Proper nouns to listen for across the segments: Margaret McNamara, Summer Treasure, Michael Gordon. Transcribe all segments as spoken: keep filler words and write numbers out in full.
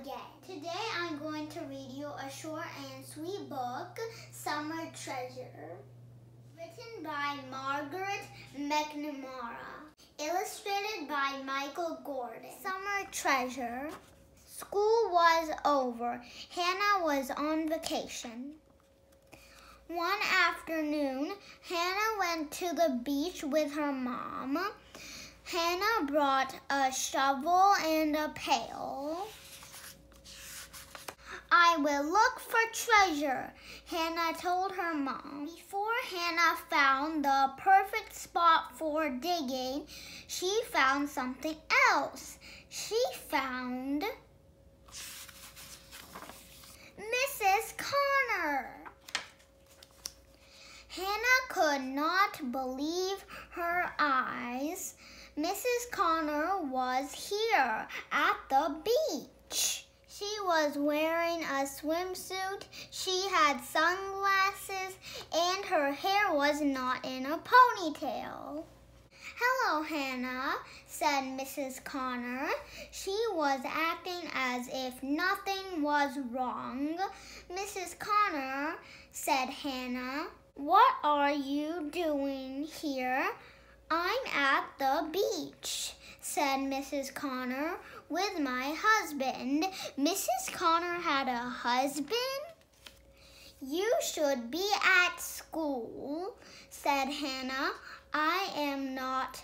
again. Today I'm going to read you a short and sweet book, Summer Treasure, written by Margaret McNamara, illustrated by Michael Gordon. Summer Treasure. School was over. Hannah was on vacation. One afternoon, Hannah went to the beach with her mom. Hannah brought a shovel and a pail. I will look for treasure, Hannah told her mom. Before Hannah found the perfect spot for digging, she found something else. She found Missus Connor. Hannah could not believe her eyes. Missus Connor was here at the beach. She was wearing a swimsuit, she had sunglasses, and her hair was not in a ponytail. "Hello, Hannah," said Missus Connor. She was acting as if nothing was wrong. "Missus Connor," said Hannah, "what are you doing here?" "I'm at the beach," said Missus Connor, "with my husband." Missus Connor had a husband? "You should be at school," said Hannah. "I am not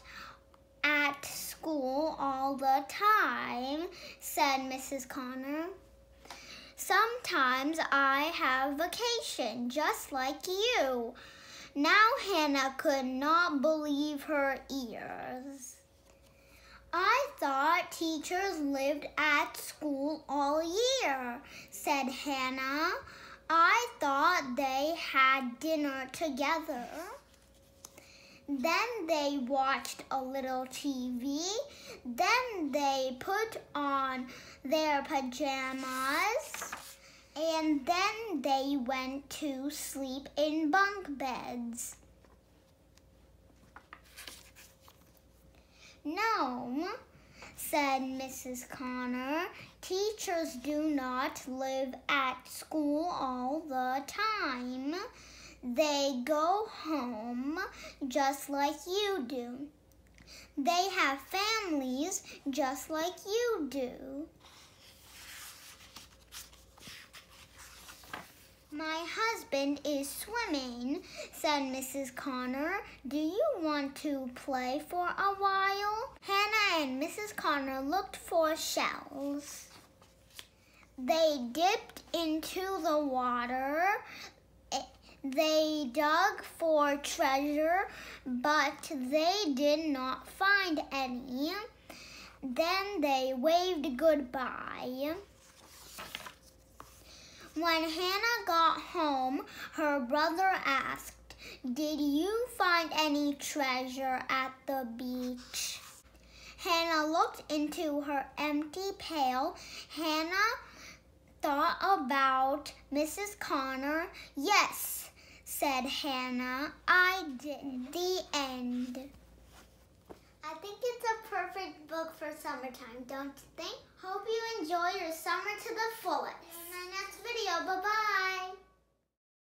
at school all the time," said Missus Connor. "Sometimes I have vacation, just like you." Now Hannah could not believe her ears. "I thought teachers lived at school all year," said Hannah. "I thought they had dinner together. Then they watched a little T V. Then they put on their pajamas. And then they went to sleep in bunk beds." "No," said Missus Connor. "Teachers do not live at school all the time. They go home just like you do. They have families just like you do. My husband is swimming," said Missus Connor. "Do you want to play for a while?" Hannah and Missus Connor looked for shells. They dipped into the water. They dug for treasure, but they did not find any. Then they waved goodbye. When Hannah got home, her brother asked, "Did you find any treasure at the beach?" Hannah looked into her empty pail. Hannah thought about Missus Connor. "Yes," said Hannah, "I did." The end. I think it's a perfect book for summertime, don't you think? Hope you enjoy your summer to the fullest. In my next video, bye-bye!